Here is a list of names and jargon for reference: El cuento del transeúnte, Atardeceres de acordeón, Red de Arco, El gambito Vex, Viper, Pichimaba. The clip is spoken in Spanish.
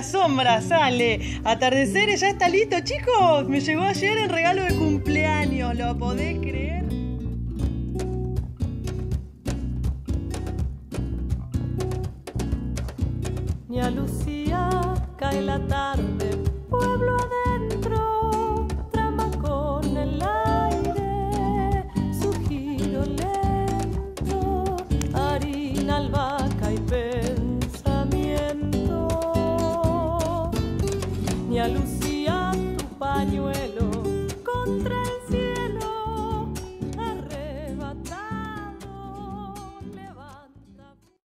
la sombra sale. Atardeceres ya está listo, chicos. Me llegó ayer el regalo de cumpleaños. ¿Lo podés creer? Niña Lucía, cae la tarde, pueblo adentro, trama con el aire, su giro lento, harina, albahaca y pensamiento. Niña Lucía.